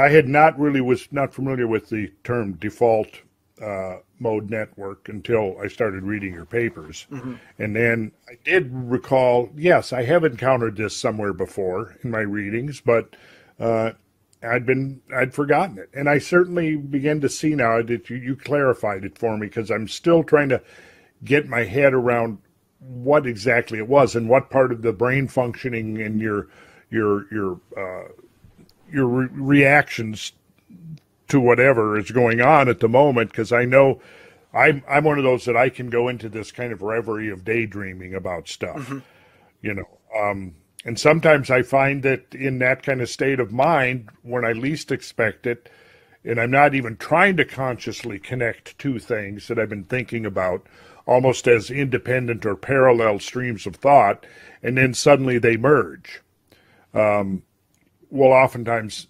I had not really was not familiar with the term default mode network until I started reading your papers. Mm-hmm. And then I did recall, yes, I have encountered this somewhere before in my readings, but I'd forgotten it. And I certainly begin to see now that you clarified it for me, because I'm still trying to get my head around what exactly it was and what part of the brain functioning and your reactions to whatever is going on at the moment. Because I know I'm one of those that I can go into this kind of reverie of daydreaming about stuff, mm-hmm. you know. And sometimes I find that in that kind of state of mind, when I least expect it, and I'm not even trying to consciously connect two things that I've been thinking about, almost as independent or parallel streams of thought, and then suddenly they merge, will oftentimes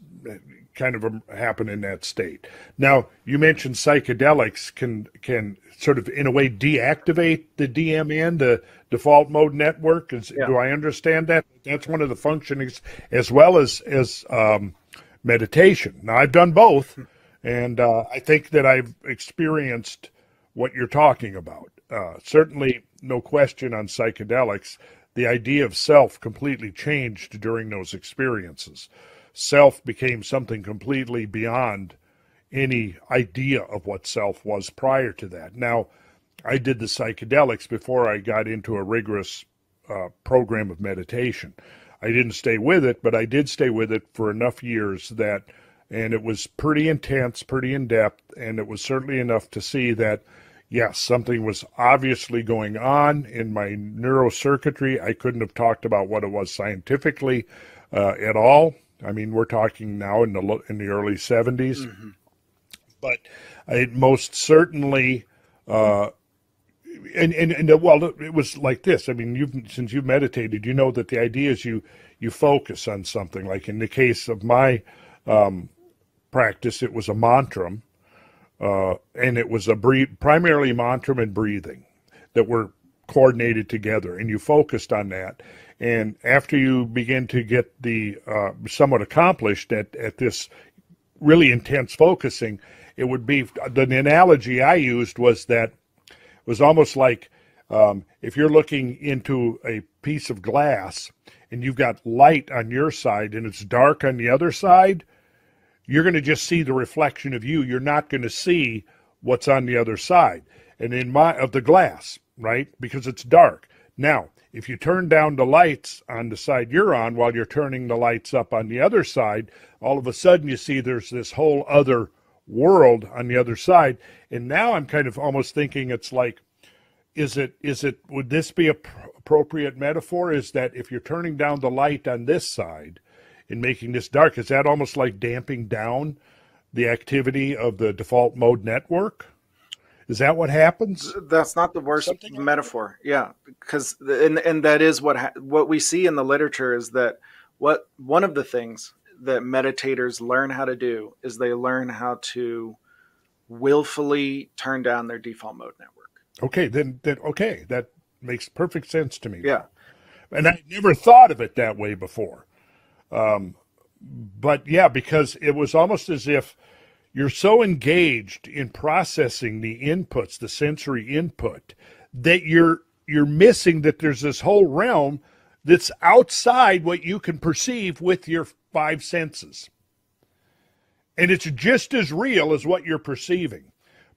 kind of happen in that state. Now, you mentioned psychedelics can sort of, in a way, deactivate the DMN, the default mode network. Yeah. Do I understand that? That's one of the functionings, as well as meditation. Now, I've done both, and I think that I've experienced what you're talking about. Certainly, no question on psychedelics, the idea of self completely changed during those experiences. Self became something completely beyond any idea of what self was prior to that. Now, I did the psychedelics before I got into a rigorous program of meditation. I didn't stay with it, but I did stay with it for enough years that, and it was pretty intense, pretty in-depth, and it was certainly enough to see that, yes, something was obviously going on in my neurocircuitry. I couldn't have talked about what it was scientifically at all. I mean, we're talking now in the early 70s, mm-hmm. but it most certainly, well, it was like this. I mean, since you've meditated, you know that the idea is you focus on something. Like in the case of my practice, it was a mantram, and it was primarily mantram and breathing that were coordinated together, and you focused on that. And after you begin to get the somewhat accomplished at this really intense focusing, it would be, the analogy I used was that it was almost like if you're looking into a piece of glass and you've got light on your side and it's dark on the other side, you're going to just see the reflection of you. You're not going to see what's on the other side and of the glass, right? Because it's dark. Now, if you turn down the lights on the side you're on while you're turning the lights up on the other side, all of a sudden you see there's this whole other world on the other side. And now I'm kind of almost thinking it's like, would this be appropriate metaphor? Is that if you're turning down the light on this side and making this dark, is that almost like damping down the activity of the default mode network? Is that what happens? That's not the worst metaphor. Yeah, because and that is what we see in the literature is that one of the things that meditators learn how to do is they learn how to willfully turn down their default mode network. Okay, then that makes perfect sense to me. Yeah, and I never thought of it that way before. But yeah, because it was almost as if you're so engaged in processing the inputs, the sensory input, that you're missing that there's this whole realm that's outside what you can perceive with your five senses. And it's just as real as what you're perceiving.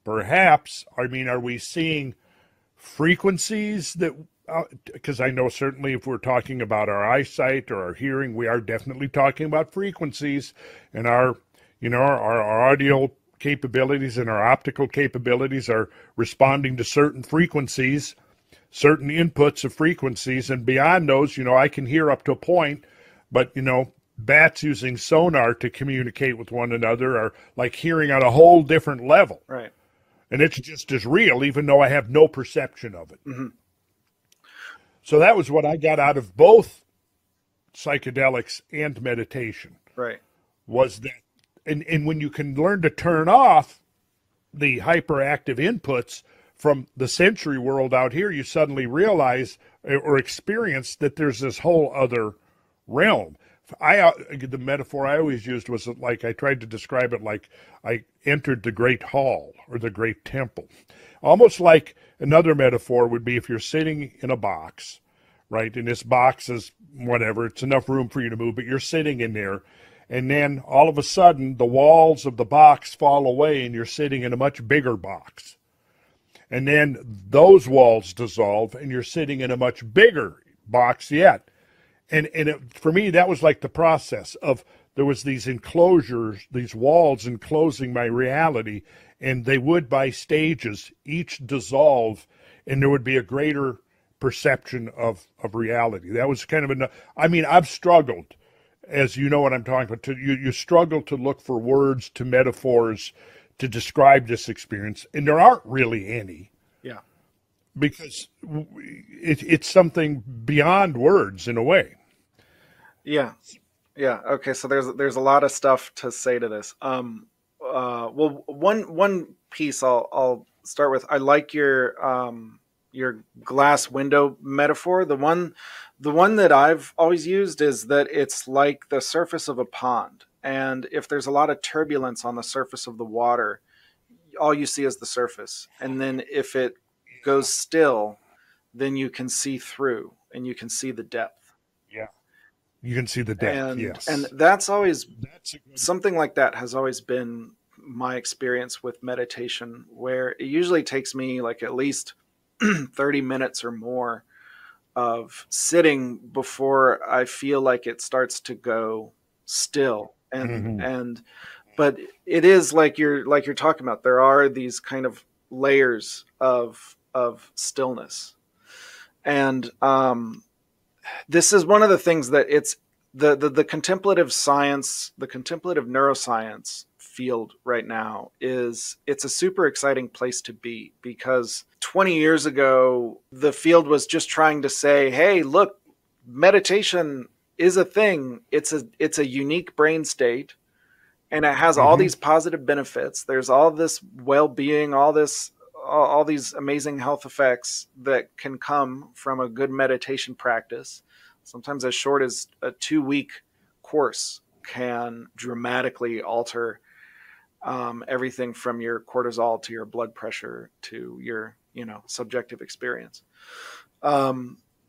Perhaps, I mean, are we seeing frequencies that, because I know certainly if we're talking about our eyesight or our hearing, we are definitely talking about frequencies, and our audio capabilities and our optical capabilities are responding to certain frequencies, certain inputs of frequencies. And beyond those, you know, I can hear up to a point, but, you know, bats using sonar to communicate with one another are like hearing on a whole different level. Right. And it's just as real, even though I have no perception of it. Mm-hmm. So that was what I got out of both psychedelics and meditation. Right. Was that. And when you can learn to turn off the hyperactive inputs from the sensory world out here, you suddenly realize or experience that there's this whole other realm. The metaphor I always used was like, I tried to describe it like I entered the great hall or the great temple. Almost like another metaphor would be if you're sitting in a box, right? And this box is whatever, it's enough room for you to move, but you're sitting in there. And then all of a sudden, the walls of the box fall away and you're sitting in a much bigger box. And then those walls dissolve and you're sitting in a much bigger box yet. And it, for me, that was like the process of there was these enclosures, these walls enclosing my reality, and they would by stages each dissolve, and there would be a greater perception of reality. That was kind of an, I mean, I've struggled, as you know what I'm talking about, you struggle to look for words, to metaphors, to describe this experience, and there aren't really any. Yeah. Because it's something beyond words in a way. Yeah. Yeah. Okay. So there's a lot of stuff to say to this. Well, one piece I'll start with. I like your glass window metaphor. The one that I've always used is that it's like the surface of a pond. And if there's a lot of turbulence on the surface of the water, all you see is the surface. And then if it goes still, then you can see through and you can see the depth. Yeah. You can see the depth, and, yes. And that's something like that has always been my experience with meditation, where it usually takes me like at least 30 minutes or more of sitting before I feel like it starts to go still. And, but it is like you're talking about, there are these kind of layers of stillness. And this is one of the things that it's the contemplative science, the contemplative neuroscience field right now is, it's a super exciting place to be, because 20 years ago, the field was just trying to say, hey, look, meditation is a thing. It's a unique brain state. And it has all these positive benefits. There's all this well-being, all these amazing health effects that can come from a good meditation practice. Sometimes as short as a 2-week course can dramatically alter everything from your cortisol to your blood pressure to your, subjective experience.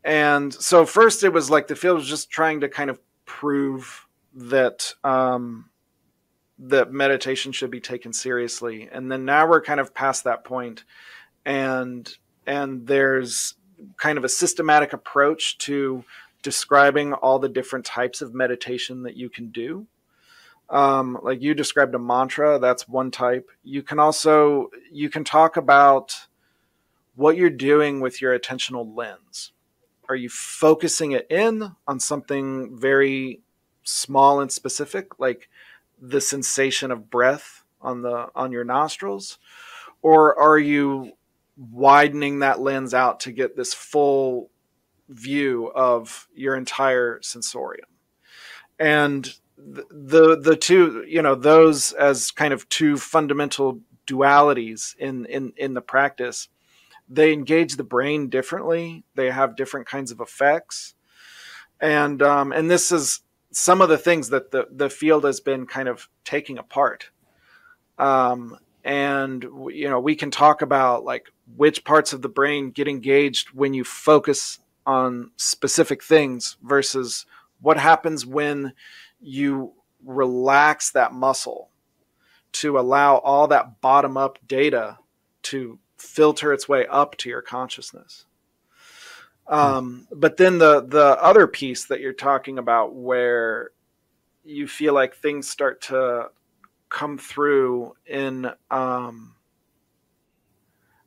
And so first it was like the field was just trying to kind of prove that that meditation should be taken seriously. And then now we're kind of past that point, and there's kind of a systematic approach to describing all the different types of meditation that you can do. Like you described a mantra, that's one type. You can talk about what you're doing with your attentional lens. Are you focusing it in on something very small and specific, like the sensation of breath on your nostrils? Or are you widening that lens out to get this full view of your entire sensorium? And the two, those as kind of two fundamental dualities in the practice, they engage the brain differently. They have different kinds of effects. And this is some of the things that the field has been kind of taking apart. We can talk about like which parts of the brain get engaged when you focus on specific things versus what happens when you relax that muscle to allow all that bottom up data to filter its way up to your consciousness. But then the other piece that you're talking about, where you feel like things start to come through in, I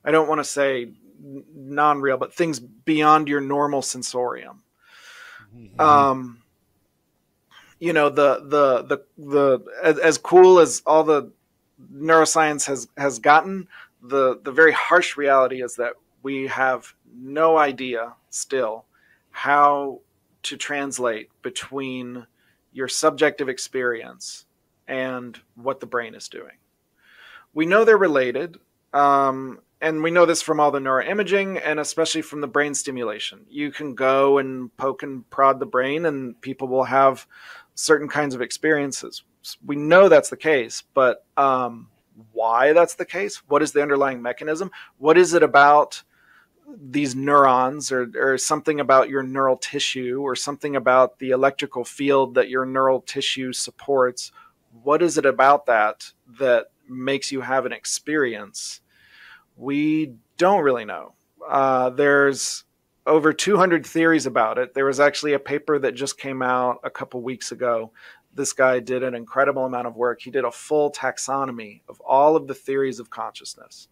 don't want to say non-real, but things beyond your normal sensorium. Mm-hmm. As cool as all the neuroscience has gotten, the very harsh reality is that we have no idea still how to translate between your subjective experience and what the brain is doing. We know they're related, and we know this from all the neuroimaging and especially from the brain stimulation. You can go and poke and prod the brain and people will have certain kinds of experiences. We know that's the case, but why that's the case? What is the underlying mechanism? What is it about these neurons, or something about your neural tissue, or something about the electrical field that your neural tissue supports? What is it about that that makes you have an experience? We don't really know. There's over 200 theories about it. There was actually a paper that just came out a couple weeks ago. This guy did an incredible amount of work. He did a full taxonomy of all of the theories of consciousness.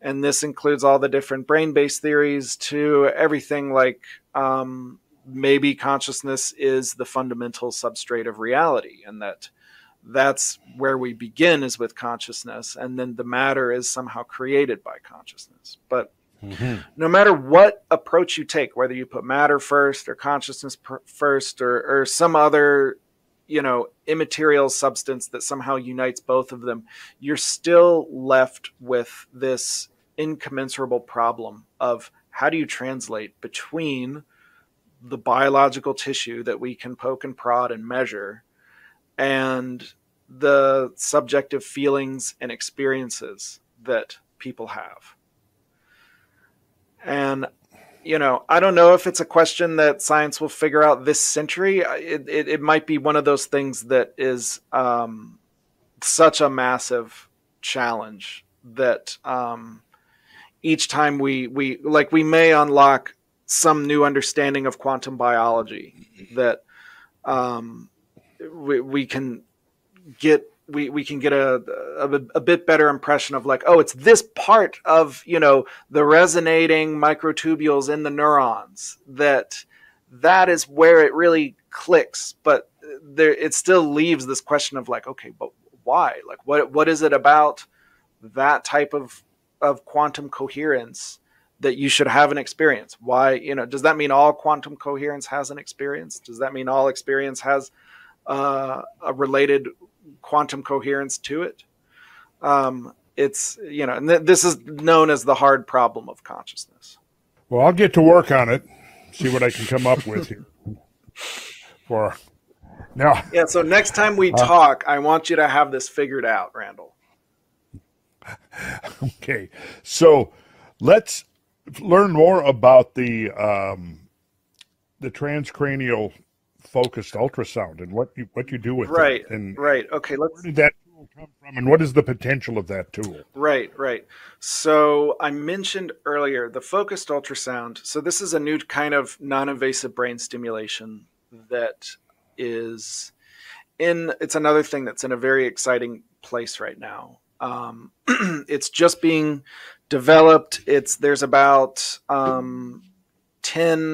And this includes all the different brain-based theories to everything like maybe consciousness is the fundamental substrate of reality, and that's where we begin, is with consciousness, and then the matter is somehow created by consciousness. But no matter what approach you take, whether you put matter first or consciousness first or some other, you know, immaterial substance that somehow unites both of them, you're still left with this incommensurable problem of how do you translate between the biological tissue that we can poke and prod and measure and the subjective feelings and experiences that people have. And, you know, I don't know if it's a question that science will figure out this century. It might be one of those things that is such a massive challenge that each time we may unlock some new understanding of quantum biology that we can get a bit better impression of, like, oh, it's this part of, you know, the resonating microtubules in the neurons that is where it really clicks. But there, it still leaves this question of, like, okay, but why? Like, what is it about that type of quantum coherence that you should have an experience? Why, you know, does that mean all quantum coherence has an experience? Does that mean all experience has a related quantum coherence to it? It's, you know, and this is known as the hard problem of consciousness. Well, I'll get to work on it, see what I can come up with here. For now. Yeah. So next time we talk, I want you to have this figured out, Randall. Okay. So let's learn more about the transcranial focused ultrasound and what you do with it. And right. Okay. Where did that tool come from, and what is the potential of that tool? Right. So I mentioned earlier the focused ultrasound. So this is a new kind of non-invasive brain stimulation that is in, it's another thing that's in a very exciting place right now. It's just being developed. There's about 10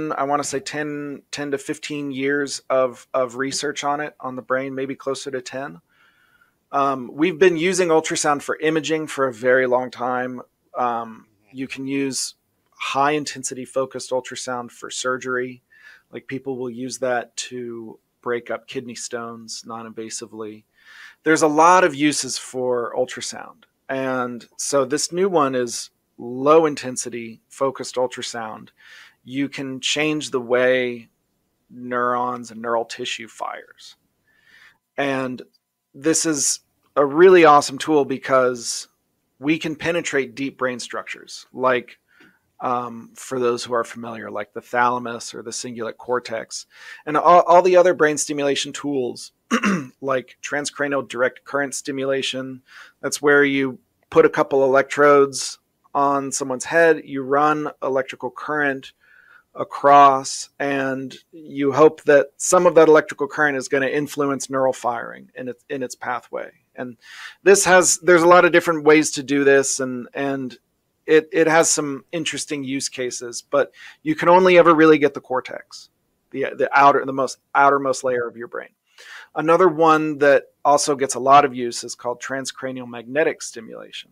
to 15 years of research on it, on the brain, maybe closer to 10. We've been using ultrasound for imaging for a very long time. You can use high intensity focused ultrasound for surgery. Like, people will use that to break up kidney stones non-invasively. There's a lot of uses for ultrasound. And so this new one is low intensity focused ultrasound. You can change the way neurons and neural tissue fires. And this is a really awesome tool because we can penetrate deep brain structures, like for those who are familiar, like the thalamus or the cingulate cortex, and all the other brain stimulation tools like transcranial direct current stimulation. That's where you put a couple electrodes on someone's head, you run electrical current across, and you hope that some of that electrical current is going to influence neural firing in its pathway. And there's a lot of different ways to do this, and it has some interesting use cases, but you can only ever really get the cortex, the outermost layer of your brain. Another one that also gets a lot of use is called transcranial magnetic stimulation.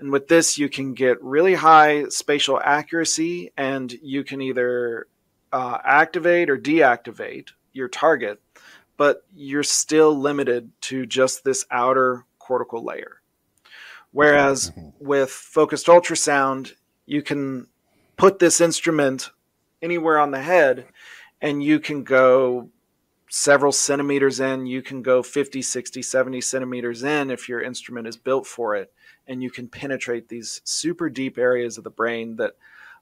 And with this, you can get really high spatial accuracy, and you can either activate or deactivate your target, but you're still limited to just this outer cortical layer. Whereas with focused ultrasound, you can put this instrument anywhere on the head, and you can go several centimeters in. You can go 50, 60, 70 centimeters in if your instrument is built for it. And you can penetrate these super deep areas of the brain that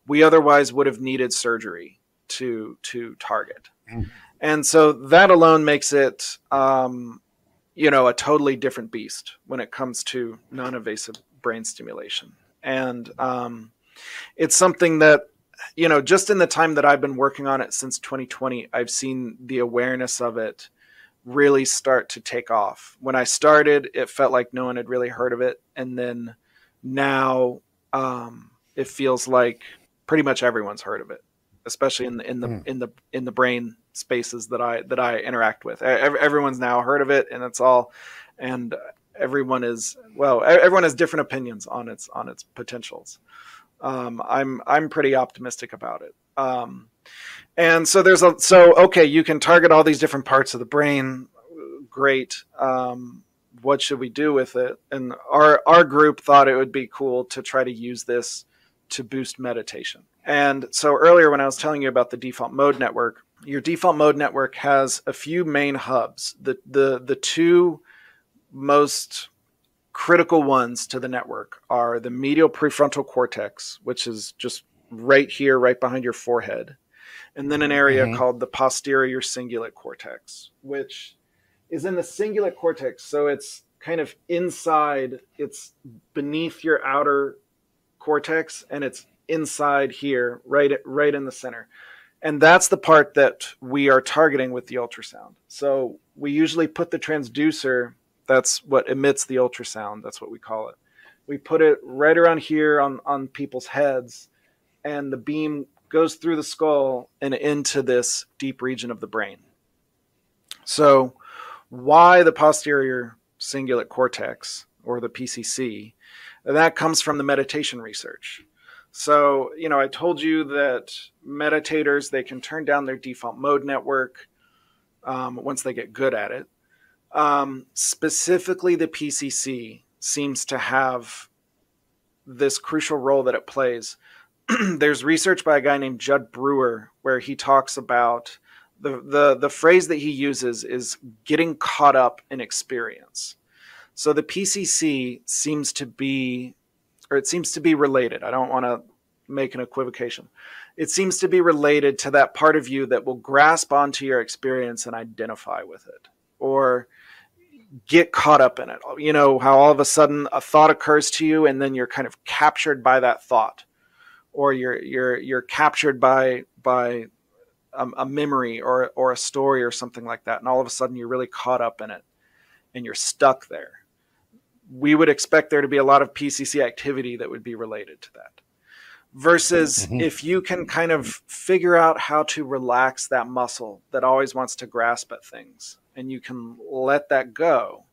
we otherwise would have needed surgery to target. And so that alone makes it, you know, a totally different beast when it comes to non-invasive brain stimulation. And it's something that, you know, just in the time that I've been working on it since 2020, I've seen the awareness of it really start to take off. When I started, it felt like no one had really heard of it. And then now it feels like pretty much everyone's heard of it, especially in the brain spaces that I interact with. Everyone's now heard of it, and it's all, and everyone has different opinions on its potentials. I'm pretty optimistic about it. And so okay, you can target all these different parts of the brain. Great. What should we do with it? And our group thought it would be cool to try to use this to boost meditation. And so earlier when I was telling you about the default mode network, your default mode network has a few main hubs. The two most critical ones to the network are the medial prefrontal cortex, which is just right here, right behind your forehead, and then an area called the posterior cingulate cortex, which is in the cingulate cortex. So it's kind of inside, it's beneath your outer cortex, and it's inside here, right in the center. And that's the part that we are targeting with the ultrasound. So we usually put the transducer, that's what emits the ultrasound, that's what we call it. We put it right around here on people's heads, and the beam goes through the skull and into this deep region of the brain. So why the posterior cingulate cortex, or the PCC? That comes from the meditation research. So, you know, I told you that meditators, they can turn down their default mode network once they get good at it. Specifically, the PCC seems to have this crucial role that it plays. There's research by a guy named Judd Brewer where he talks about the phrase that he uses is getting caught up in experience. So the PCC seems to be, or it seems to be related. I don't want to make an equivocation. It seems to be related to that part of you that will grasp onto your experience and identify with it, or get caught up in it. You know, how all of a sudden a thought occurs to you and then you're kind of captured by that thought, or you're captured by a memory or a story or something like that. And all of a sudden you're really caught up in it and you're stuck there. We would expect there to be a lot of PCC activity that would be related to that. Versus if you can kind of figure out how to relax that muscle that always wants to grasp at things, and you can let that go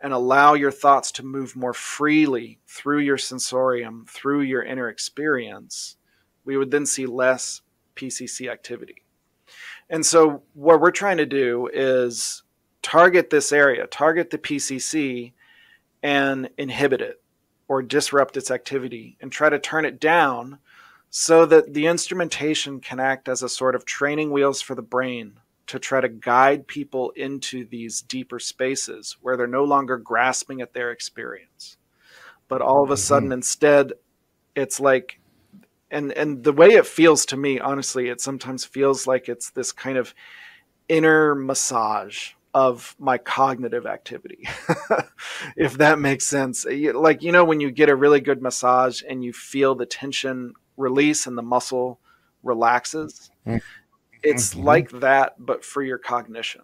and allow your thoughts to move more freely through your sensorium, through your inner experience, we would then see less PCC activity. And so what we're trying to do is target this area, target the PCC, and inhibit it or disrupt its activity and try to turn it down so that the instrumentation can act as a sort of training wheels for the brain to try to guide people into these deeper spaces where they're no longer grasping at their experience. But all of a sudden, instead, it's like, and the way it feels to me, honestly, it sometimes feels like it's this kind of inner massage of my cognitive activity, if that makes sense. Like, you know, when you get a really good massage and you feel the tension release and the muscle relaxes, it's like that, but for your cognition.